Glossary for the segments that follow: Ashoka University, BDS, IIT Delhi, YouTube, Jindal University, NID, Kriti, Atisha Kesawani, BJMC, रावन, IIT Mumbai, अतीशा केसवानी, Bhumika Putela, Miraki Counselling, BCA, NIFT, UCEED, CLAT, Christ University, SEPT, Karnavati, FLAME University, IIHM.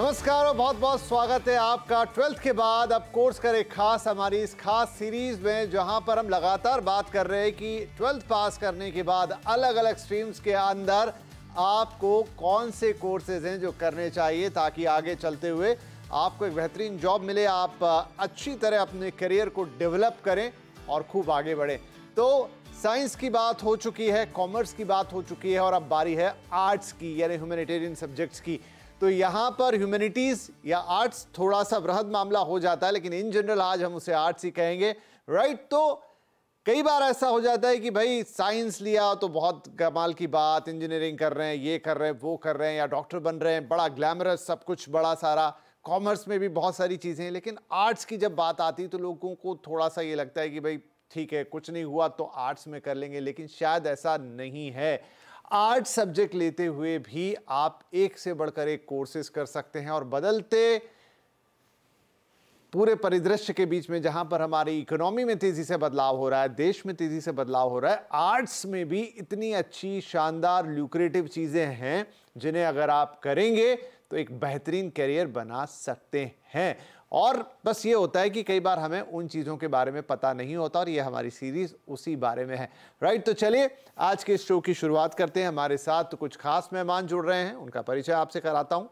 नमस्कार और बहुत बहुत स्वागत है आपका। 12th के बाद अब कोर्स करें खास, हमारी इस खास सीरीज़ में जहां पर हम लगातार बात कर रहे हैं कि 12th पास करने के बाद अलग अलग स्ट्रीम्स के अंदर आपको कौन से कोर्सेज हैं जो करने चाहिए ताकि आगे चलते हुए आपको एक बेहतरीन जॉब मिले, आप अच्छी तरह अपने करियर को डेवलप करें और खूब आगे बढ़ें। तो साइंस की बात हो चुकी है, कॉमर्स की बात हो चुकी है और अब बारी है आर्ट्स की, यानी ह्यूमैनिटेरियन सब्जेक्ट्स की। तो यहाँ पर ह्यूमैनिटीज़ या आर्ट्स थोड़ा सा बृहद मामला हो जाता है, लेकिन इन जनरल आज हम उसे आर्ट्स ही कहेंगे, राइट। तो कई बार ऐसा हो जाता है कि भाई साइंस लिया तो बहुत कमाल की बात, इंजीनियरिंग कर रहे हैं, ये कर रहे हैं, वो कर रहे हैं, या डॉक्टर बन रहे हैं, बड़ा ग्लैमरस सब कुछ, बड़ा सारा। कॉमर्स में भी बहुत सारी चीज़ें हैं, लेकिन आर्ट्स की जब बात आती है तो लोगों को थोड़ा सा ये लगता है कि भाई ठीक है, कुछ नहीं हुआ तो आर्ट्स में कर लेंगे, लेकिन शायद ऐसा नहीं है। आर्ट्स सब्जेक्ट लेते हुए भी आप एक से बढ़कर एक कोर्सेज कर सकते हैं और बदलते पूरे परिदृश्य के बीच में जहां पर हमारी इकोनॉमी में तेजी से बदलाव हो रहा है, देश में तेजी से बदलाव हो रहा है, आर्ट्स में भी इतनी अच्छी शानदार ल्यूक्रेटिव चीजें हैं जिन्हें अगर आप करेंगे तो एक बेहतरीन करियर बना सकते हैं। और बस ये होता है कि कई बार हमें उन चीज़ों के बारे में पता नहीं होता और ये हमारी सीरीज़ उसी बारे में है, राइट। तो चलिए आज के इस शो की शुरुआत करते हैं। हमारे साथ कुछ खास मेहमान जुड़ रहे हैं, उनका परिचय आपसे कराता हूँ।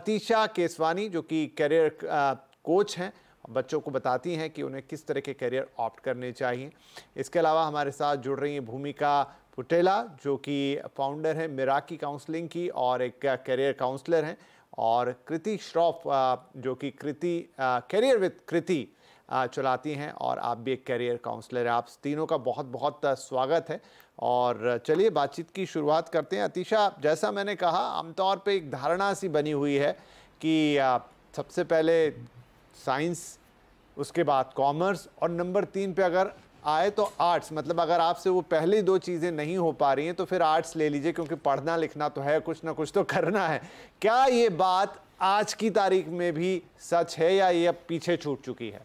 अतीशा केसवानी जो कि करियर कोच हैं, बच्चों को बताती हैं कि उन्हें किस तरह के करियर ऑप्ट करने चाहिए। इसके अलावा हमारे साथ जुड़ रही हैं भूमिका पुटेला जो कि फाउंडर हैं मिराकी काउंसलिंग की और एक करियर काउंसलर हैं, और कृति श्रॉफ जो कि कृति करियर विद कृति चलाती हैं और आप भी एक करियर काउंसलर हैं। आप तीनों का बहुत बहुत स्वागत है और चलिए बातचीत की शुरुआत करते हैं। अतीशा, जैसा मैंने कहा, आमतौर पे एक धारणा सी बनी हुई है कि सबसे पहले साइंस, उसके बाद कॉमर्स और नंबर 3 पे अगर आए तो आर्ट्स। मतलब अगर आपसे वो पहली दो चीज़ें नहीं हो पा रही हैं तो फिर आर्ट्स ले लीजिए, क्योंकि पढ़ना लिखना तो है, कुछ ना कुछ तो करना है। क्या ये बात आज की तारीख में भी सच है या ये अब पीछे छूट चुकी है?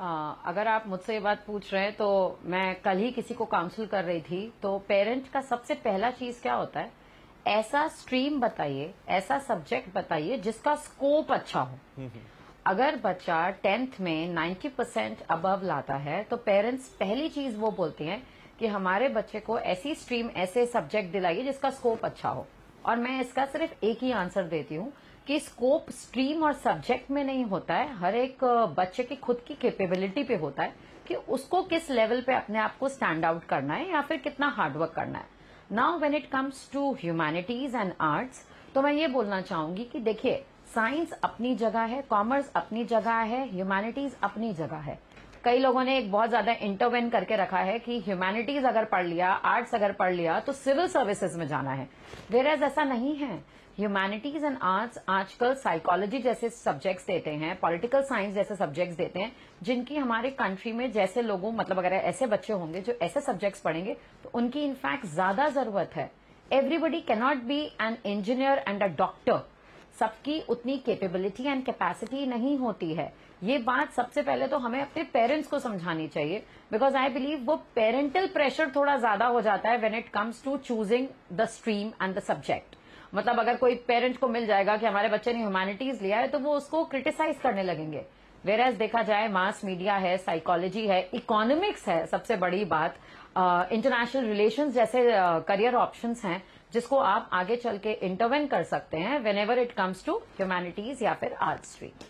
अगर आप मुझसे ये बात पूछ रहे हैं तो मैं कल ही किसी को काउंसिल कर रही थी, तो पेरेंट का सबसे पहला चीज़ क्या होता है, ऐसा स्ट्रीम बताइए, ऐसा सब्जेक्ट बताइए जिसका स्कोप अच्छा हो। अगर बच्चा 10th में 90% अबव लाता है तो पेरेंट्स पहली चीज वो बोलते हैं कि हमारे बच्चे को ऐसी स्ट्रीम, ऐसे सब्जेक्ट दिलाइए जिसका स्कोप अच्छा हो। और मैं इसका सिर्फ एक ही आंसर देती हूँ कि स्कोप स्ट्रीम और सब्जेक्ट में नहीं होता है, हर एक बच्चे की खुद की कैपेबिलिटी पे होता है कि उसको किस लेवल पे अपने आप को स्टैंड आउट करना है या फिर कितना हार्डवर्क करना है। Now when it comes to humanities and arts, तो मैं ये बोलना चाहूंगी कि देखिए, साइंस अपनी जगह है, कॉमर्स अपनी जगह है, ह्यूमैनिटीज अपनी जगह है। कई लोगों ने एक बहुत ज्यादा इंटरवेन करके रखा है कि ह्यूमैनिटीज अगर पढ़ लिया, आर्ट्स अगर पढ़ लिया तो सिविल सर्विसेज में जाना है, वेयरएज ऐसा नहीं है। ह्यूमैनिटीज एंड आर्ट्स आजकल साइकोलॉजी जैसे सब्जेक्ट्स देते हैं, पॉलिटिकल साइंस जैसे सब्जेक्ट्स देते हैं, जिनकी हमारे कंट्री में जैसे लोगों, मतलब अगर ऐसे बच्चे होंगे जो ऐसे सब्जेक्ट्स पढ़ेंगे तो उनकी इनफैक्ट ज्यादा जरूरत है। Everybody cannot be an engineer and a doctor, सबकी उतनी कैपेबिलिटी एंड कैपेसिटी नहीं होती है। ये बात सबसे पहले तो हमें अपने पेरेंट्स को समझानी चाहिए, बिकॉज आई बिलीव वो पेरेंटल प्रेशर थोड़ा ज्यादा हो जाता है when it comes to choosing the stream and the subject. मतलब अगर कोई पेरेंट को मिल जाएगा कि हमारे बच्चे ने ह्यूमैनिटीज लिया है तो वो उसको क्रिटिसाइज करने लगेंगे। वेरएज देखा जाए, मास मीडिया है, साइकोलॉजी है, इकोनॉमिक्स है, सबसे बड़ी बात इंटरनेशनल रिलेशंस जैसे करियर ऑप्शंस हैं जिसको आप आगे चल के इंटरवेन कर सकते हैं whenever it comes to humanities या फिर आर्ट स्ट्रीम।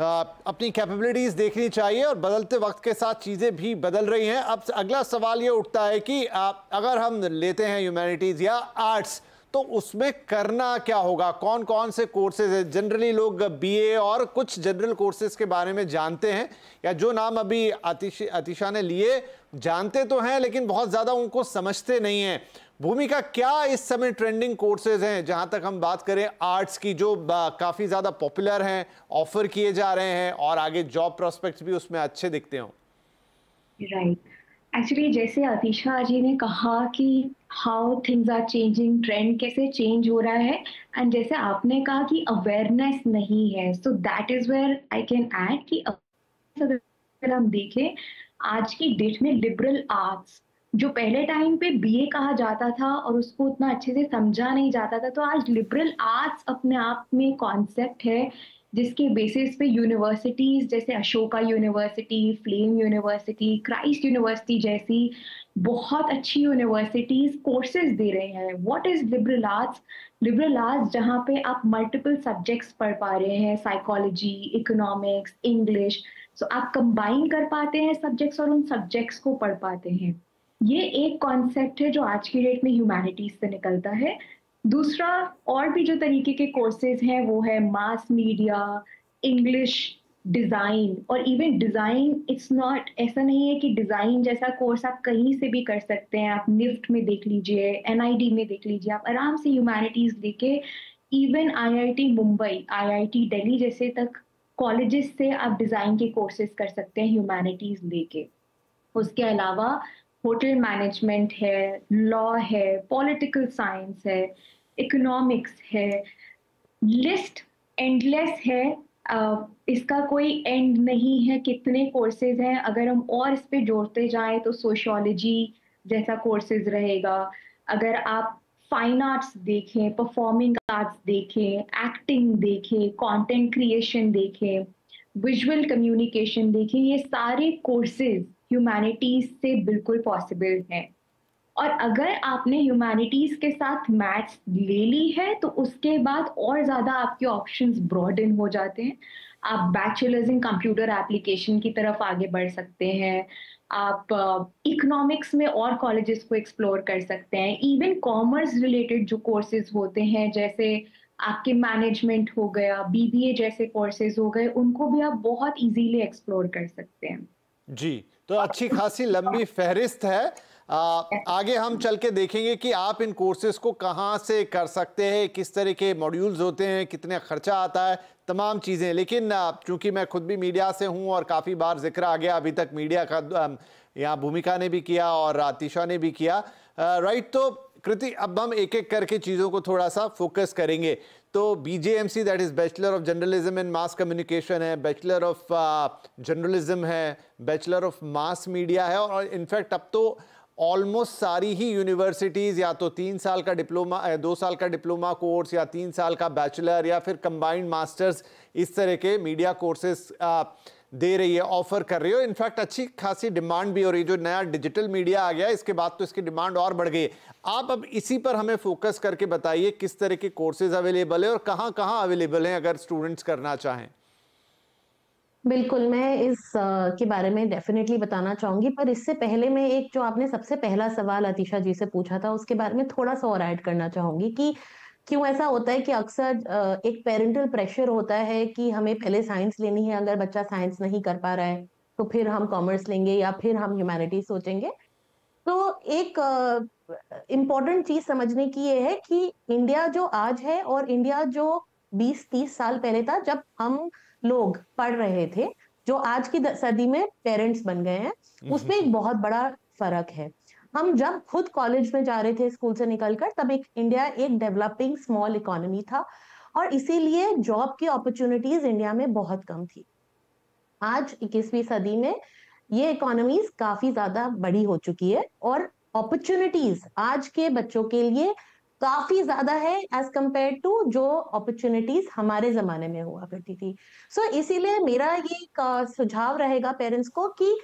अपनी कैपेबिलिटीज देखनी चाहिए और बदलते वक्त के साथ चीज़ें भी बदल रही हैं। अब अगला सवाल ये उठता है कि अगर हम लेते हैं ह्यूमैनिटीज या आर्ट्स तो उसमें करना क्या होगा, कौन कौन से कोर्सेज हैं? जनरली लोग बीए और कुछ जनरल कोर्सेज के बारे में जानते हैं, या जो नाम अभी अतीशा ने लिए जानते तो हैं लेकिन बहुत ज़्यादा उनको समझते नहीं हैं। भूमिका, क्या इस समय ट्रेंडिंग कोर्सेज हैं जहाँ तक हम बात करें आर्ट्स की, जो काफ़ी ज़्यादा पॉपुलर हैं, ऑफर किए जा रहे हैं और आगे जॉब प्रोस्पेक्ट्स भी उसमें अच्छे दिखते हों? राइट, एक्चुअली जैसे अतीशा जी ने कहा कि how things are changing, trend कैसे चेंज हो रहा है, एंड जैसे आपने कहा कि अवेयरनेस नहीं है, so that is where I can add कि अगर हम देखें आज की डेट में लिबरल आर्ट्स जो पहले टाइम पे बीए कहा जाता था और उसको उतना अच्छे से समझा नहीं जाता था, तो आज लिबरल आर्ट्स अपने आप में कॉन्सेप्ट है जिसके बेसिस पे यूनिवर्सिटीज़ जैसे Ashoka university, flame university, Christ university जैसी बहुत अच्छी यूनिवर्सिटीज़ कोर्सेज दे रहे हैं. What is liberal arts? Liberal arts जहाँ पे आप मल्टीपल सब्जेक्ट्स पढ़ पा रहे हैं, साइकोलॉजी, इकोनॉमिक्स, इंग्लिश, सो आप कंबाइन कर पाते हैं सब्जेक्ट्स और उन सब्जेक्ट्स को पढ़ पाते हैं. ये एक कॉन्सेप्ट है जो आज की डेट में ह्यूमैनिटीज़ से निकलता है. दूसरा और भी जो तरीके के कोर्सेज हैं वो है मास मीडिया, इंग्लिश, डिज़ाइन, और इवन डिज़ाइन इट्स नॉट, ऐसा नहीं है कि डिज़ाइन जैसा कोर्स आप कहीं से भी कर सकते हैं. आप निफ्ट में देख लीजिए, एनआईडी में देख लीजिए, आप आराम से ह्यूमैनिटीज़ लेके even IIT Mumbai, IIT Delhi जैसे तक कॉलेजेस से आप डिज़ाइन के कोर्सेज कर सकते हैं ह्यूमैनिटीज़ लेके. उसके अलावा होटल मैनेजमेंट है, लॉ है, पॉलिटिकल साइंस है, इकोनॉमिक्स है, लिस्ट एंडलेस है. इसका कोई एंड नहीं है कितने कोर्सेज हैं. अगर हम और इस पे जोड़ते जाएं तो सोशियोलॉजी जैसा कोर्सेज रहेगा. अगर आप फाइन आर्ट्स देखें, परफॉर्मिंग आर्ट्स देखें, एक्टिंग देखें, कंटेंट क्रिएशन देखें, विजुअल कम्युनिकेशन देखें, ये सारे कोर्सेज ह्यूमैनिटीज़ से बिल्कुल पॉसिबल है. और अगर आपने ह्यूमैनिटीज़ के साथ मैथ्स ले ली है तो उसके बाद और ज़्यादा आपके ऑप्शंस ब्रॉडन हो जाते हैं. आप बैचलर्स इन कंप्यूटर एप्लीकेशन की तरफ आगे बढ़ सकते हैं, आप इकोनॉमिक्स में और कॉलेजेस को एक्सप्लोर कर सकते हैं, इवन कॉमर्स रिलेटेड जो कोर्सेज होते हैं जैसे आपके मैनेजमेंट हो गया, बीबीए जैसे कोर्सेज हो गए, उनको भी आप बहुत इजीली एक्सप्लोर कर सकते हैं. जी, तो अच्छी खासी लंबी फहरिस्त है. आगे हम चल के देखेंगे कि आप इन कोर्सेज को कहाँ से कर सकते हैं, किस तरह के मॉड्यूल्स होते हैं, कितना खर्चा आता है, तमाम चीज़ें. लेकिन चूंकि मैं खुद भी मीडिया से हूँ और काफ़ी बार जिक्र आ गया अभी तक मीडिया का, यहाँ भूमिका ने भी किया और आतिशा ने भी किया, राइट. तो कृति, अब हम एक एक करके चीज़ों को थोड़ा सा फोकस करेंगे. तो BJMC, that is bachelor of journalism and mass communication है, बैचलर ऑफ जर्नलिज्म है, बैचलर ऑफ मास मीडिया है, और इनफैक्ट अब तो ऑलमोस्ट सारी ही यूनिवर्सिटीज़ या तो 3 साल का डिप्लोमा, 2 साल का डिप्लोमा कोर्स, या 3 साल का बैचलर, या फिर कंबाइंड मास्टर्स, इस तरह के मीडिया कोर्सेज दे रही है, ऑफ़र कर रही है. इनफैक्ट अच्छी खासी डिमांड भी हो रही है. जो नया डिजिटल मीडिया आ गया इसके बाद तो इसकी डिमांड और बढ़ गई है. आप अब इसी पर हमें फोकस करके बताइए किस तरह के कोर्सेज अवेलेबल है और कहाँ कहाँ अवेलेबल हैं अगर स्टूडेंट्स करना चाहें. बिल्कुल, मैं इस के बारे में डेफिनेटली बताना चाहूँगी, पर इससे पहले मैं एक, जो आपने सबसे पहला सवाल आतिशा जी से पूछा था, उसके बारे में थोड़ा सा और ऐड करना चाहूँगी कि क्यों ऐसा होता है कि अक्सर एक पेरेंटल प्रेशर होता है कि हमें पहले साइंस लेनी है, अगर बच्चा साइंस नहीं कर पा रहा है तो फिर हम कॉमर्स लेंगे या फिर हम ह्यूमैनिटीज सोचेंगे. तो एक इम्पॉर्टेंट चीज समझने की ये है कि इंडिया जो आज है और इंडिया जो 20-30 साल पहले था जब हम लोग पढ़ रहे थे, जो आज की सदी में पेरेंट्स बन गए हैं, उसमें एक बहुत बड़ा फर्क है. हम जब खुद कॉलेज में जा रहे थे स्कूल से निकलकर, तब एक इंडिया एक डेवलपिंग स्मॉल इकोनॉमी था और इसीलिए जॉब की अपॉर्चुनिटीज इंडिया में बहुत कम थी. आज 21वीं सदी में ये इकोनॉमीज काफी ज्यादा बड़ी हो चुकी है और अपॉर्चुनिटीज आज के बच्चों के लिए काफी ज्यादा है एज कम्पेयर टू जो अपॉर्चुनिटीज हमारे जमाने में हुआ करती थी. सो इसीलिए मेरा ये सुझाव रहेगा पेरेंट्स को कि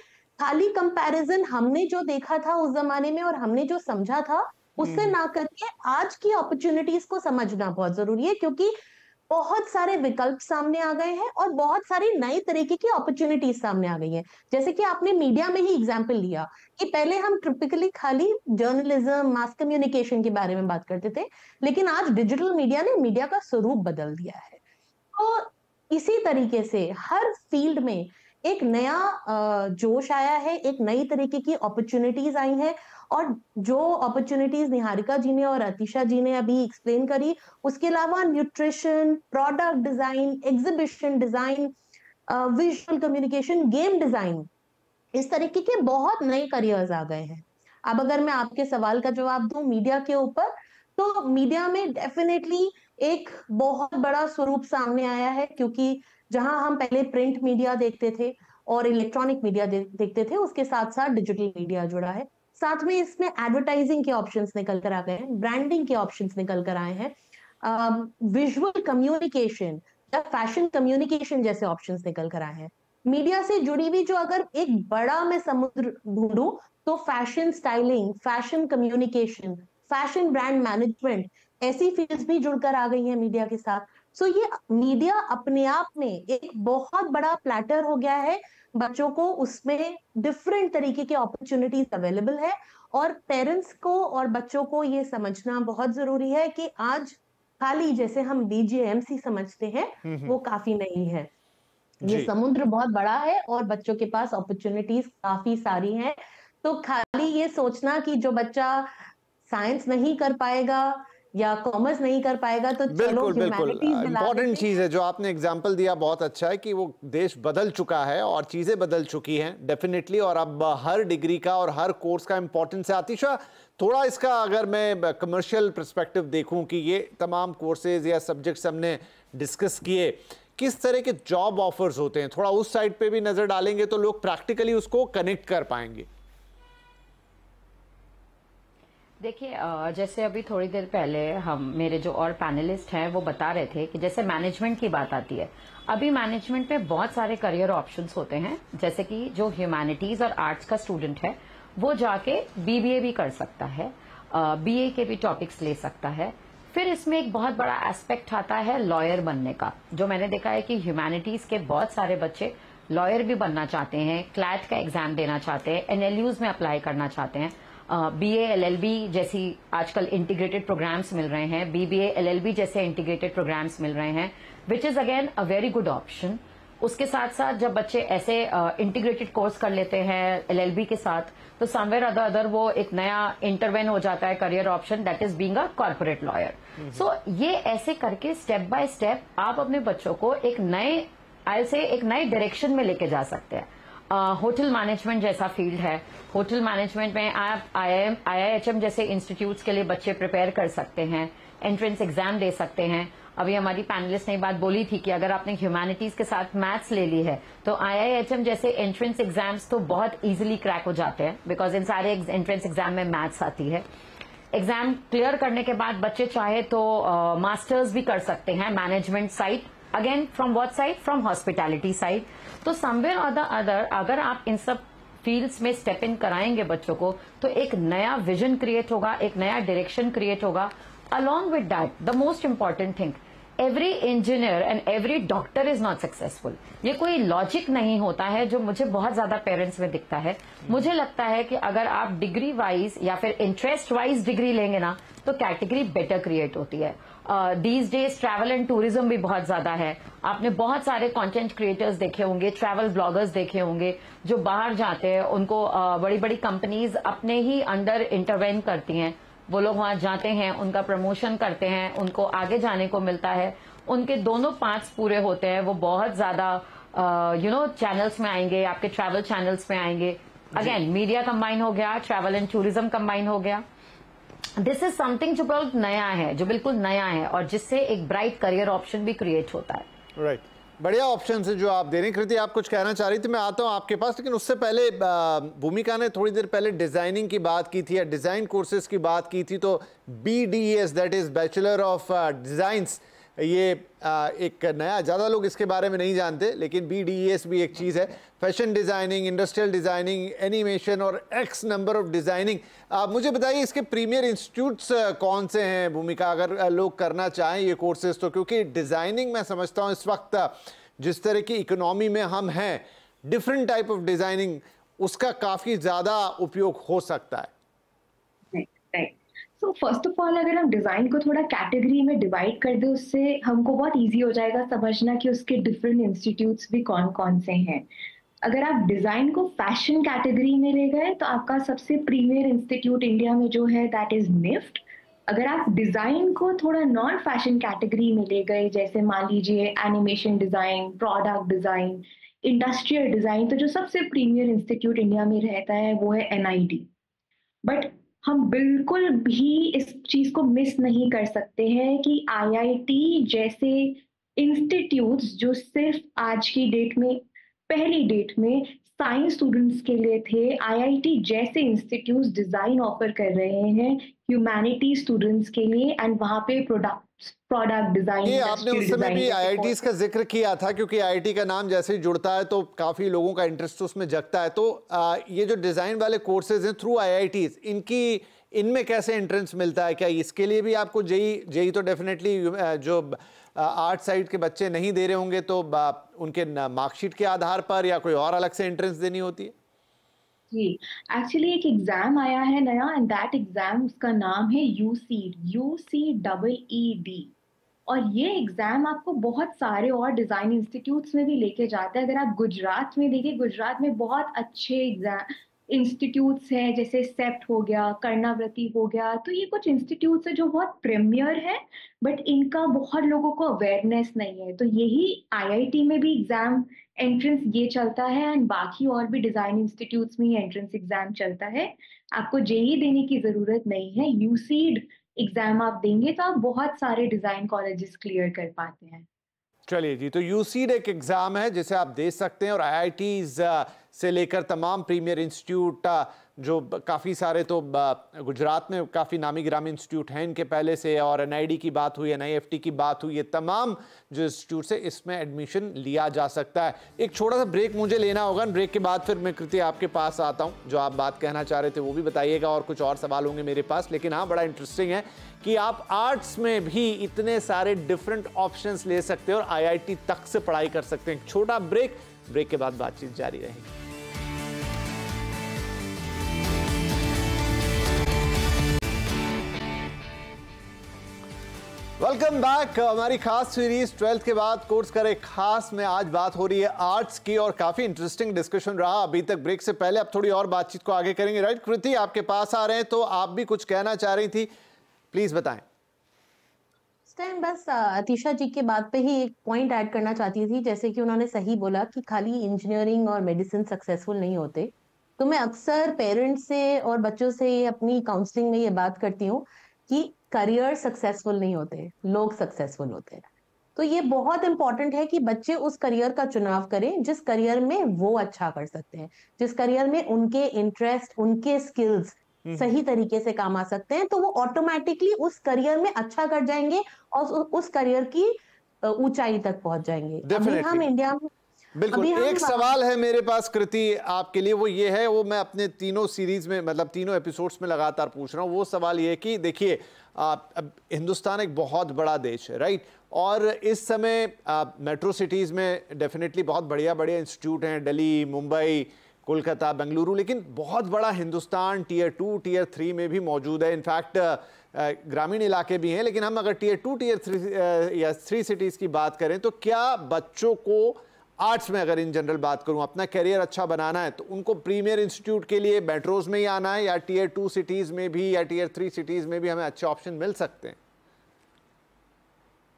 खाली कंपैरिजन हमने जो देखा था उस जमाने में और हमने जो समझा था उससे ना करके आज की अपॉर्चुनिटीज को समझना बहुत जरूरी है, क्योंकि बहुत सारे विकल्प सामने आ गए हैं और बहुत सारी नई तरीके की अपॉर्चुनिटीज सामने आ गई हैं. जैसे कि आपने मीडिया में ही एग्जाम्पल लिया कि पहले हम टिपिकली खाली जर्नलिज्म, मास कम्युनिकेशन के बारे में बात करते थे, लेकिन आज डिजिटल मीडिया ने मीडिया का स्वरूप बदल दिया है. तो इसी तरीके से हर फील्ड में एक नया जोश आया है, एक नई तरीके की अपॉर्चुनिटीज आई हैं, और जो अपॉर्चुनिटीज निहारिका जी ने और आतिशा जी ने अभी एक्सप्लेन करी, उसके अलावा nutrition, product design, exhibition design, visual communication, game design, इस तरीके के बहुत नए करियर्स आ गए हैं. अब अगर मैं आपके सवाल का जवाब दूं मीडिया के ऊपर, तो मीडिया में डेफिनेटली एक बहुत बड़ा स्वरूप सामने आया है, क्योंकि जहां हम पहले प्रिंट मीडिया देखते थे और इलेक्ट्रॉनिक मीडिया देखते थे, उसके साथ साथ डिजिटल मीडिया जुड़ा है. साथ में इसमें एडवर्टाइजिंग के ऑप्शंस निकल कर आ गए हैं, ब्रांडिंग के ऑप्शंस निकल कर आए हैं, विजुअल कम्युनिकेशन या फैशन कम्युनिकेशन जैसे ऑप्शंस निकल कर आए हैं। मीडिया से जुड़ी हुई जो अगर एक बड़ा मैं समुद्र ढूंढूं तो fashion styling, fashion communication, fashion brand management ऐसी फील्ड्स भी जुड़कर आ गई हैं मीडिया के साथ। सो ये मीडिया अपने आप में एक बहुत बड़ा प्लेटर हो गया है, बच्चों को उसमें डिफरेंट तरीके के अपॉर्चुनिटीज अवेलेबल है और पेरेंट्स को और बच्चों को ये समझना बहुत जरूरी है कि आज खाली जैसे हम बीजेएमसी समझते हैं वो काफी नहीं है। ये समुद्र बहुत बड़ा है और बच्चों के पास अपॉर्चुनिटीज काफी सारी हैं। तो खाली ये सोचना कि जो बच्चा साइंस नहीं कर पाएगा या कॉमर्स नहीं कर पाएगा तो बिल्कुल बिल्कुल इम्पोर्टेंट चीज़ है जो आपने एग्जांपल दिया, बहुत अच्छा है कि वो देश बदल चुका है और चीज़ें बदल चुकी हैं डेफिनेटली, और अब हर डिग्री का और हर कोर्स का इम्पोर्टेंस है। आतिशा, थोड़ा इसका अगर मैं कमर्शियल पर्सपेक्टिव देखूं कि ये तमाम कोर्सेज या सब्जेक्ट्स हमने डिस्कस किए, किस तरह के जॉब ऑफर्स होते हैं, थोड़ा उस साइड पर भी नज़र डालेंगे तो लोग प्रैक्टिकली उसको कनेक्ट कर पाएंगे। देखिए, जैसे अभी थोड़ी देर पहले हम मेरे जो और पैनलिस्ट हैं वो बता रहे थे कि जैसे मैनेजमेंट की बात आती है, अभी मैनेजमेंट में बहुत सारे करियर ऑप्शंस होते हैं। जैसे कि जो ह्यूमैनिटीज़ और आर्ट्स का स्टूडेंट है वो जाके बीबीए भी कर सकता है, बीए के भी टॉपिक्स ले सकता है। फिर इसमें एक बहुत बड़ा एस्पेक्ट आता है लॉयर बनने का, जो मैंने देखा है कि ह्यूमैनिटीज़ के बहुत सारे बच्चे लॉयर भी बनना चाहते हैं, क्लैट का एग्जाम देना चाहते हैं, एनएलयूज़ में अप्लाई करना चाहते हैं, बीए एलएलबी जैसी आजकल इंटीग्रेटेड प्रोग्राम्स मिल रहे हैं, बीबीए एलएलबी जैसे इंटीग्रेटेड प्रोग्राम्स मिल रहे हैं, which is again a very good option. उसके साथ साथ जब बच्चे ऐसे इंटीग्रेटेड कोर्स कर लेते हैं एलएलबी के साथ तो समवेयर अदर वो एक नया इंटरवेन हो जाता है career option, that is being a corporate lawyer. So ये ऐसे करके स्टेप बाय स्टेप आप अपने बच्चों को एक नए एक नए डायरेक्शन में लेके जा सकते हैं। होटल मैनेजमेंट जैसा फील्ड है, होटल मैनेजमेंट में आप IIHM जैसे इंस्टीट्यूट्स के लिए बच्चे प्रिपेयर कर सकते हैं, एंट्रेंस एग्जाम दे सकते हैं। अभी हमारी पैनलिस्ट ने बात बोली थी कि अगर आपने ह्यूमैनिटीज के साथ मैथ्स ले ली है तो IIHM जैसे एंट्रेंस एग्जाम्स तो बहुत इजीली क्रैक हो जाते हैं, बिकॉज इन सारे एंट्रेंस एग्जाम में मैथ्स आती है। एग्जाम क्लियर करने के बाद बच्चे चाहे तो मास्टर्स भी कर सकते हैं management side, again from what side, from hospitality side. तो समवेयर और द अदर अगर आप इन सब फील्ड्स में स्टेप इन कराएंगे बच्चों को तो एक नया विजन क्रिएट होगा, एक नया डायरेक्शन क्रिएट होगा। Along with that the most important thing, every engineer and every doctor is not successful. ये कोई लॉजिक नहीं होता है जो मुझे बहुत ज्यादा पेरेंट्स में दिखता है। मुझे लगता है कि अगर आप डिग्री वाइज या फिर इंटरेस्ट वाइज डिग्री लेंगे ना तो कैटेगरी बेटर क्रिएट होती है। These days travel and tourism भी बहुत ज्यादा है, आपने बहुत सारे कंटेंट क्रिएटर्स देखे होंगे, ट्रैवल ब्लॉगर्स देखे होंगे जो बाहर जाते हैं, उनको बड़ी बड़ी कंपनीज अपने ही अंडर इंटरवेन करती हैं, वो लोग वहां जाते हैं, उनका प्रमोशन करते हैं, उनको आगे जाने को मिलता है, उनके दोनों पार्ट्स पूरे होते हैं, वो बहुत ज्यादा चैनल्स में आएंगे, आपके ट्रैवल चैनल्स में आएंगे। अगेन मीडिया कंबाइन हो गया, ट्रैवल एंड टूरिज्म कंबाइन हो गया। दिस इज समथिंग जो बहुत नया है, जो बिल्कुल नया है और जिससे एक ब्राइट करियर ऑप्शन भी क्रिएट होता है। राइट, बढ़िया ऑप्शन है जो आप दे रहे हैं। कृति, आप कुछ कहना चाह रही थी, मैं आता हूँ आपके पास, लेकिन उससे पहले भूमिका ने थोड़ी देर पहले डिजाइनिंग की बात की थी या डिजाइन कोर्सेज की बात की थी, तो BDS that is bachelor of designs, ये एक नया, ज़्यादा लोग इसके बारे में नहीं जानते, लेकिन BDS भी एक चीज़ है। Fashion designing, industrial designing, animation और एक्स नंबर ऑफ डिज़ाइनिंग। आप मुझे बताइए इसके प्रीमियर इंस्टीट्यूट्स कौन से हैं भूमिका, अगर लोग करना चाहें ये कोर्सेज़, तो क्योंकि डिज़ाइनिंग मैं समझता हूँ इस वक्त जिस तरह की इकोनॉमी में हम हैं, डिफरेंट टाइप ऑफ डिज़ाइनिंग, उसका काफ़ी ज़्यादा उपयोग हो सकता है। सो फर्स्ट ऑफ ऑल अगर हम डिज़ाइन को थोड़ा कैटेगरी में डिवाइड कर दें, उससे हमको बहुत इजी हो जाएगा समझना कि उसके डिफरेंट इंस्टीट्यूट्स भी कौन कौन से हैं। अगर आप डिज़ाइन को फैशन कैटेगरी में ले गए तो आपका सबसे प्रीमियर इंस्टीट्यूट इंडिया में जो है दैट इज़ निफ्ट। अगर आप डिज़ाइन को थोड़ा नॉन फैशन कैटेगरी में ले गए, जैसे मान लीजिए animation design, product design, industrial design, तो जो सबसे प्रीमियर इंस्टीट्यूट इंडिया में रहता है वो है NID। बट हम बिल्कुल भी इस चीज़ को मिस नहीं कर सकते हैं कि IIT जैसे इंस्टीट्यूट्स जो सिर्फ आज की डेट में, पहली डेट में साइंस स्टूडेंट्स के लिए थे। आईआईटी जैसे इंस्टीट्यूट डिजाइन ऑफर कर रहे हैं ह्यूमैनिटी स्टूडेंट्स के लिए, एंड वहाँ पे प्रोडक्ट डिजाइन। ये आपने उस समय भी आईआईटीज का जिक्र किया था, क्योंकि आईआईटी का नाम जैसे ही जुड़ता है तो काफी लोगों का इंटरेस्ट उसमें जगता है। तो ये जो डिजाइन वाले कोर्सेज हैं थ्रू आईआईटीज, इनकी इनमें कैसे एंट्रेंस मिलता है? क्या इसके लिए भी आपको जेई तो डेफिनेटली जो आर्ट साइड के बच्चे नहीं दे रहे होंगे तो उनके मार्कशीट के आधार पर या कोई और अलग से एंट्रेंस देनी होती है? जी, एक्चुअली एक एग्जाम आया है नया, एंड दैट एग्जाम, उसका नाम है UCEED, UCEED, और ये एग्जाम आपको बहुत सारे और डिजाइन इंस्टीट्यूट्स में भी लेके जाता है। अगर आप गुजरात में देखिए, गुजरात में बहुत अच्छे एग्जाम इंस्टीट्यूट्स हैं, जैसे सेप्ट हो गया, कर्णावती हो गया। तो ये कुछ इंस्टीट्यूट्स हैं जो बहुत प्रीमियर हैं, बट इनका बहुत लोगों को अवेयरनेस नहीं है। तो यही आईआईटी में भी एग्जाम एंट्रेंस ये चलता है, एंड बाकी और भी डिजाइन इंस्टीट्यूट्स में ही एंट्रेंस एग्जाम चलता है। आपको जेई देने की जरूरत नहीं है, यूसीड एग्जाम आप देंगे तो आप बहुत सारे डिजाइन कॉलेजेस क्लियर कर पाते हैं। चलिए जी, तो यूसीड एक एग्ज़ाम है जिसे आप दे सकते हैं, और आईआईटीज़ से लेकर तमाम प्रीमियर इंस्टीट्यूट, जो काफ़ी सारे तो गुजरात में काफ़ी नामी गिरामी इंस्टीट्यूट हैं इनके पहले से, और NID की बात हुई, NIFT की बात हुई, ये तमाम जो इंस्टीट्यूट से इसमें एडमिशन लिया जा सकता है। एक छोटा सा ब्रेक मुझे लेना होगा, ब्रेक के बाद फिर मैं कृति आपके पास आता हूँ। जो आप बात कहना चाह रहे थे वो भी बताइएगा, और कुछ और सवाल होंगे मेरे पास। लेकिन हाँ, बड़ा इंटरेस्टिंग है कि आप आर्ट्स में भी इतने सारे डिफरेंट ऑप्शंस ले सकते हो और IIT तक से पढ़ाई कर सकते हैं। छोटा ब्रेक के बाद बातचीत जारी रहेगी। Welcome back. हमारी खास सीरीज 12th के बाद कोर्स करें खास में आज बात हो रही है आर्ट्स की, और काफ़ी इंटरेस्टिंग डिस्कशन रहा अभी तक। ब्रेक से पहले अब थोड़ी और बातचीत को आगे करेंगे। राइट, कृति आपके पास आ रहे हैं, तो आप भी कुछ कहना चाह रही थी, प्लीज़ बताएं। इस टाइम बस अतिशा जी के बात पे ही एक पॉइंट ऐड करना चाहती थी। जैसे कि उन्होंने सही बोला कि खाली इंजीनियरिंग और मेडिसिन सक्सेसफुल नहीं होते, तो मैं अक्सर पेरेंट्स से और बच्चों से अपनी काउंसलिंग में ये बात करती हूँ कि करियर सक्सेसफुल नहीं होते, लोग सक्सेसफुल होते हैं। तो ये बहुत इंपॉर्टेंट है कि बच्चे उस करियर का चुनाव करें जिस करियर में वो अच्छा कर सकते हैं, जिस करियर में उनके इंटरेस्ट, उनके स्किल्स सही तरीके से काम आ सकते हैं, तो वो ऑटोमेटिकली उस करियर में अच्छा कर जाएंगे और उस करियर की ऊंचाई तक पहुंच जाएंगे। अभी हम इंडिया में बिल्कुल एक सवाल है मेरे पास कृति आपके लिए, वो ये है, वो मैं अपने तीनों सीरीज में, मतलब तीनों एपिसोड्स में लगातार पूछ रहा हूँ। वो सवाल ये है कि देखिए, हिंदुस्तान एक बहुत बड़ा देश है, राइट, और इस समय मेट्रो सिटीज़ में डेफिनेटली बहुत बढ़िया बढ़िया इंस्टीट्यूट हैं, दिल्ली, मुंबई, कोलकाता, बेंगलुरु, लेकिन बहुत बड़ा हिंदुस्तान टियर 2, टियर 3 में भी मौजूद है। इनफैक्ट ग्रामीण इलाके भी हैं, लेकिन हम अगर टियर 2, टियर 3 या 3 सिटीज़ की बात करें, तो क्या बच्चों को आर्ट्स में, अगर इन जनरल बात करूं, अपना करियर अच्छा बनाना है तो उनको प्रीमियर इंस्टीट्यूट के लिए मेट्रोज में ही आना है, या टियर 2 सिटीज में भी या टियर 3 सिटीज में भी हमें अच्छे ऑप्शन मिल सकते हैं?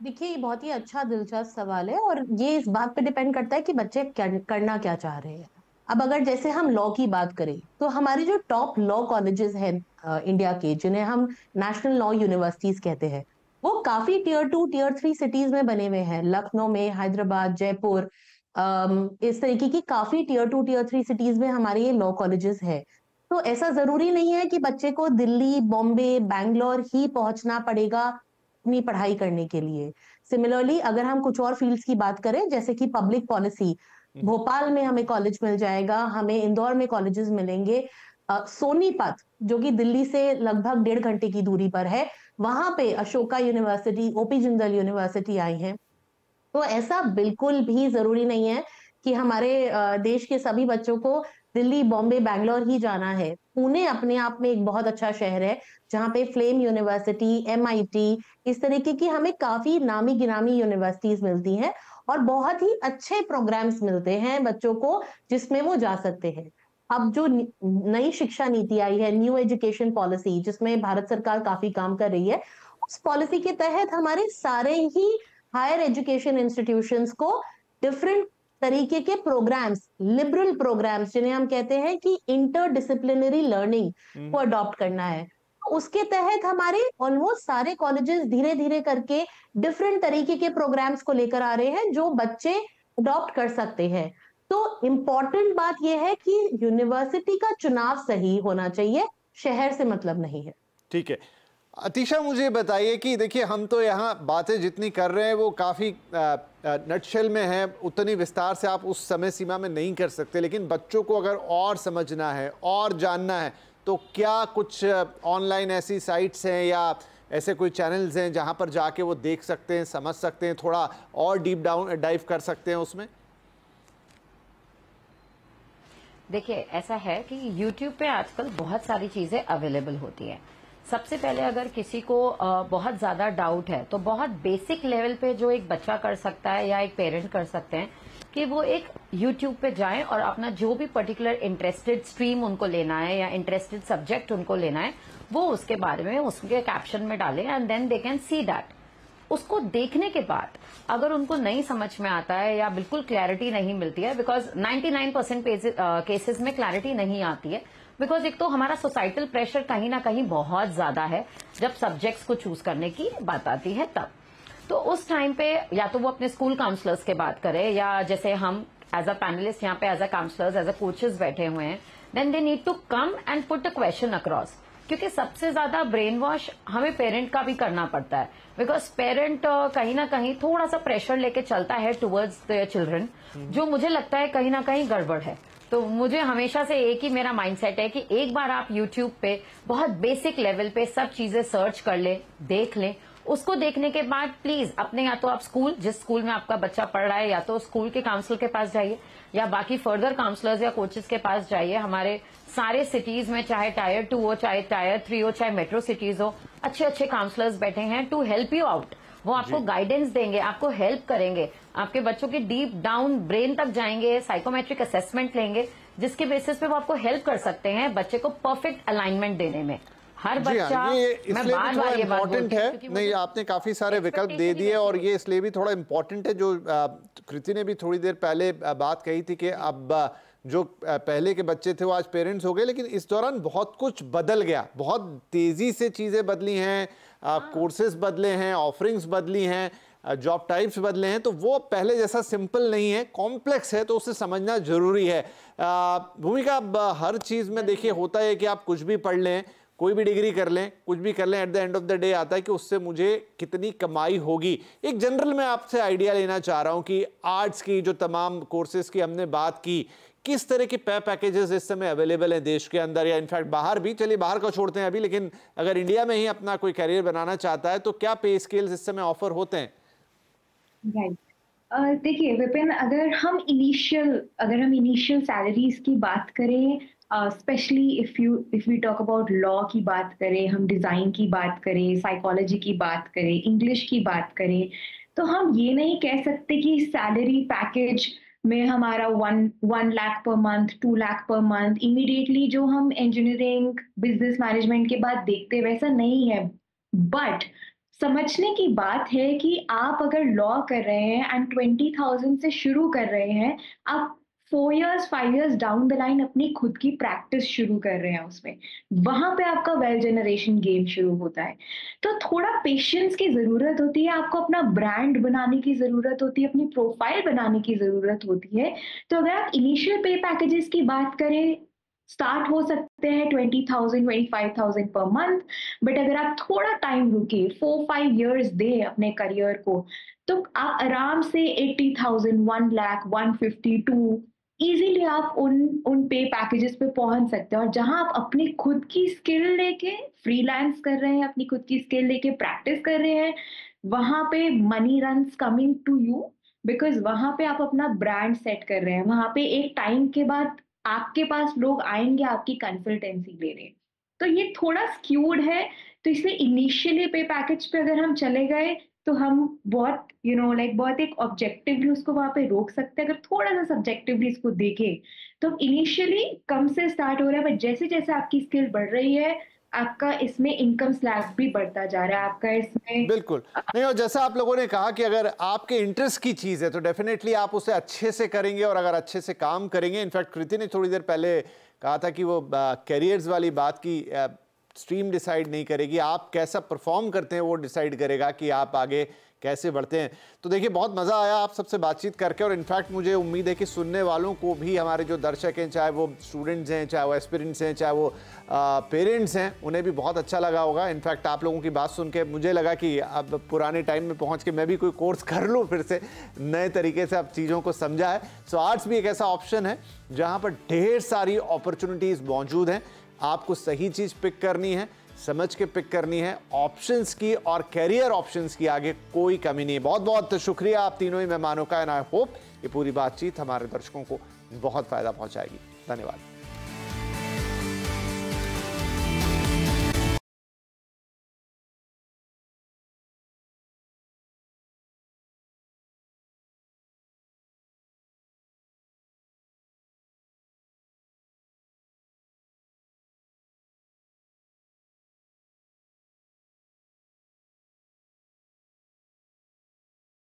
देखिए, ये बहुत ही अच्छा दिलचस्प सवाल है, और ये इस बात पे डिपेंड करता है कि बच्चे करना क्या चाह रहे हैं। अब अगर जैसे हम लॉ की बात करें, तो हमारे जो टॉप लॉ कॉलेजेस हैं इंडिया के, जिन्हें हम नेशनल लॉ यूनिवर्सिटीज कहते हैं, वो काफी टियर 2, टियर 3 सिटीज में बने हुए हैं। लखनऊ में, हैदराबाद, जयपुर, इस तरीके की काफी टियर 2, टियर 3 सिटीज में हमारे ये लॉ कॉलेजेस है। तो ऐसा जरूरी नहीं है कि बच्चे को दिल्ली, बॉम्बे, बैंगलोर ही पहुंचना पड़ेगा अपनी पढ़ाई करने के लिए। सिमिलरली, अगर हम कुछ और फील्ड्स की बात करें, जैसे कि पब्लिक पॉलिसी, भोपाल में हमें कॉलेज मिल जाएगा, हमें इंदौर में कॉलेजेस मिलेंगे, सोनीपत जो कि दिल्ली से लगभग 1.5 घंटे की दूरी पर है, वहां पे Ashoka university, OP Jindal university आई है। तो ऐसा बिल्कुल भी जरूरी नहीं है कि हमारे देश के सभी बच्चों को दिल्ली, बॉम्बे, बैंगलोर ही जाना है। पुणे अपने आप में एक बहुत अच्छा शहर है, जहाँ पे फ्लेम यूनिवर्सिटी, MIT, इस तरीके की हमें काफी नामी गिरामी यूनिवर्सिटीज मिलती हैं, और बहुत ही अच्छे प्रोग्राम्स मिलते हैं बच्चों को जिसमें वो जा सकते हैं। अब जो नई शिक्षा नीति आई है, न्यू एजुकेशन पॉलिसी, जिसमें भारत सरकार काफी काम कर रही है, उस पॉलिसी के तहत हमारे सारे ही हायर एजुकेशन इंस्टीट्यूशंस को डिफरेंट तरीके के प्रोग्राम्स, लिबरल प्रोग्राम्स, जिन्हें हम कहते हैं कि इंटरडिसिप्लिनरी लर्निंग को अडॉप्ट करना है। उसके तहत हमारे ऑलमोस्ट सारे कॉलेजेस धीरे धीरे करके डिफरेंट तरीके के प्रोग्राम्स को लेकर आ रहे हैं जो बच्चे अडॉप्ट कर सकते हैं। तो इम्पॉर्टेंट बात यह है कि यूनिवर्सिटी का चुनाव सही होना चाहिए, शहर से मतलब नहीं है। ठीक है अतिशा, मुझे बताइए कि देखिए हम तो यहाँ बातें जितनी कर रहे हैं वो काफ़ी नटशेल में है, उतनी विस्तार से आप उस समय सीमा में नहीं कर सकते, लेकिन बच्चों को अगर और समझना है और जानना है तो क्या कुछ ऑनलाइन ऐसी साइट्स हैं या ऐसे कोई चैनल्स हैं जहाँ पर जाके वो देख सकते हैं, समझ सकते हैं, थोड़ा और डीप डाइव कर सकते हैं उसमें? देखिए ऐसा है कि YouTube पे आजकल बहुत सारी चीज़ें अवेलेबल होती हैं। सबसे पहले अगर किसी को बहुत ज़्यादा डाउट है तो बहुत बेसिक लेवल पे जो एक बच्चा कर सकता है या एक पेरेंट कर सकते हैं कि वो एक YouTube पे जाएं और अपना जो भी पर्टिकुलर इंटरेस्टेड स्ट्रीम उनको लेना है या इंटरेस्टेड सब्जेक्ट उनको लेना है वो उसके बारे में उसके कैप्शन में डालें and then they can see that. उसको देखने के बाद अगर उनको नहीं समझ में आता है या बिल्कुल क्लैरिटी नहीं मिलती है, बिकॉज 99% केसेस में क्लैरिटी नहीं आती है, बिकॉज एक तो हमारा सोसाइटल प्रेशर कहीं ना कहीं बहुत ज्यादा है जब सब्जेक्ट्स को चूज करने की बात आती है तब, तो उस टाइम पे या तो वो अपने स्कूल काउंसलर्स के बात करें या जैसे हम एज अ पैनलिस्ट यहाँ पे as a counsellors as a coaches बैठे हुए हैं, then they need to come and put a question across, क्योंकि सबसे ज्यादा ब्रेन वॉश हमें पेरेंट का भी करना पड़ता है, बिकॉज पेरेंट कहीं ना कहीं थोड़ा सा प्रेशर लेके चलता है टुवर्ड्स द चिल्ड्रन, जो मुझे लगता है कहीं ना कहीं गड़बड़ है। तो मुझे हमेशा से एक ही मेरा माइंडसेट है कि एक बार आप YouTube पे बहुत बेसिक लेवल पे सब चीजें सर्च कर लें, देख लें, उसको देखने के बाद प्लीज अपने या तो आप स्कूल, जिस स्कूल में आपका बच्चा पढ़ रहा है, या तो स्कूल के काउंसलर के पास जाइए या बाकी फर्दर काउंसलर्स या कोचेस के पास जाइए। हमारे सारे सिटीज में चाहे टायर 2 हो, चाहे टायर 3 हो, चाहे मेट्रो सिटीज हो, अच्छे अच्छे काउंसलर्स बैठे हैं टू हेल्प यू आउट। वो आपको गाइडेंस देंगे, आपको हेल्प करेंगे, आपके बच्चों के डीप डाउन ब्रेन तक जाएंगे, साइकोमेट्रिक असेसमेंट लेंगे, जिसके बेसिस पे वो आपको हेल्प कर सकते हैं बच्चे को परफेक्ट अलाइनमेंट देने में। हर बच्चा इम्पोर्टेंट है। नहीं, आपने काफी सारे विकल्प दे दिए और ये इसलिए भी थोड़ा इम्पोर्टेंट है जो कृति ने भी थोड़ी देर पहले बात कही थी कि अब जो पहले के बच्चे थे वो आज पेरेंट्स हो गए, लेकिन इस दौरान बहुत कुछ बदल गया, बहुत तेजी से चीजें बदली हैं, कोर्सेज बदले हैं, ऑफरिंग्स बदली हैं, जॉब टाइप्स बदले हैं, तो वो पहले जैसा सिंपल नहीं है, कॉम्प्लेक्स है, तो उसे समझना जरूरी है। भूमिका, अब हर चीज़ में देखिए होता है कि आप कुछ भी पढ़ लें, कोई भी डिग्री कर लें, कुछ भी कर लें, at the end of the day आता है कि उससे मुझे कितनी कमाई होगी। एक जनरल मैं आपसे आइडिया लेना चाह रहा हूँ कि आर्ट्स की जो तमाम कोर्सेज की हमने बात की, किस तरह के पैकेजेस इस समय अवेलेबल हैं देश के अंदर या इनफैक्ट बाहर भी? चलिए बाहर को छोड़ते हैं अभी, लेकिन अगर इंडिया में ही अपना कोई करियर बनाना चाहता है तो क्या पे स्केल्स इस समय ऑफर होते हैं? राइट, देखिए विपिन, अगर हम इनिशियल सैलरीज की बात करें, specially if we talk about law की बात करें, हम डिज़ाइन की बात करें, साइकोलॉजी की बात करें, इंग्लिश की बात करें, तो हम ये नहीं कह सकते कि सैलरी पैकेज में हमारा 1 lakh per month, 2 lakh per month immediately जो हम इंजीनियरिंग बिजनेस मैनेजमेंट के बाद देखते वैसा नहीं है। बट समझने की बात है कि आप अगर लॉ कर रहे हैं एंड 20,000 से शुरू कर रहे हैं, आप 4 years 5 years down the line अपनी खुद की प्रैक्टिस शुरू कर रहे हैं, उसमें वहां पे आपका वेल्थ जनरेशन गेम शुरू होता है। तो थोड़ा पेशेंस की जरूरत होती है, आपको अपना ब्रांड बनाने की जरूरत होती है, अपनी प्रोफाइल बनाने की जरूरत होती है। तो अगर आप इनिशियल पे पैकेजेस की बात करें, स्टार्ट हो सकते हैं 20,000 25,000 पर मंथ, बट अगर आप थोड़ा टाइम रुके, 4-5 years दें अपने करियर को, तो आप आराम से 80,000, 1 लाख, 152 इजीली आप उन पे पैकेजेस पे पहुंच सकते हैं। और जहां आप अपनी खुद की स्किल लेके फ्रीलांस कर रहे हैं, अपनी खुद की स्किल लेके प्रैक्टिस कर रहे हैं, वहां पे money runs coming to you, because वहां पे आप अपना ब्रांड सेट कर रहे हैं, वहां पे एक टाइम के बाद आपके पास लोग आएंगे आपकी कंसल्टेंसी ले रहे हैं। तो ये थोड़ा स्क्यूड है, तो इसलिए इनिशियली पे पैकेज पे अगर हम चले गए तो हम बहुत बहुत एक ऑब्जेक्टिवली उसको वहां पे रोक सकते हैं। अगर थोड़ा सा सब्जेक्टिवली इसको देखें तो इनिशियली कम से स्टार्ट हो रहा है, बट जैसे जैसे आपकी स्किल बढ़ रही है आपका इसमें इनकम स्लैब भी बढ़ता जा रहा है आपका इसमें। बिल्कुल नहीं, और जैसा आप लोगों ने कहा कि अगर आपके इंटरेस्ट की चीज़ है तो डेफिनेटली आप उसे अच्छे से करेंगे और अगर अच्छे से काम करेंगे, इनफैक्ट कृति ने थोड़ी देर पहले कहा था कि वो कैरियर्स वाली बात की स्ट्रीम डिसाइड नहीं करेगी, आप कैसा परफॉर्म करते हैं वो डिसाइड करेगा कि आप आगे कैसे बढ़ते हैं। तो देखिए बहुत मज़ा आया आप सबसे बातचीत करके, और इनफैक्ट मुझे उम्मीद है कि सुनने वालों को भी, हमारे जो दर्शक हैं, चाहे वो स्टूडेंट्स हैं, चाहे वो एस्पिरेंट्स हैं, चाहे वो पेरेंट्स हैं, उन्हें भी बहुत अच्छा लगा होगा। इनफैक्ट आप लोगों की बात सुन के मुझे लगा कि अब पुराने टाइम में पहुँच के मैं भी कोई कोर्स कर लूँ, फिर से नए तरीके से आप चीज़ों को समझा है। सो आर्ट्स भी एक ऐसा ऑप्शन है जहाँ पर ढेर सारी अपॉर्चुनिटीज़ मौजूद हैं, आपको सही चीज़ पिक करनी है, समझ के पिक करनी है, ऑप्शंस की और कैरियर ऑप्शंस की आगे कोई कमी नहीं है। बहुत बहुत शुक्रिया आप तीनों ही मेहमानों का, एंड आई होप ये पूरी बातचीत हमारे दर्शकों को बहुत फ़ायदा पहुंचाएगी। धन्यवाद।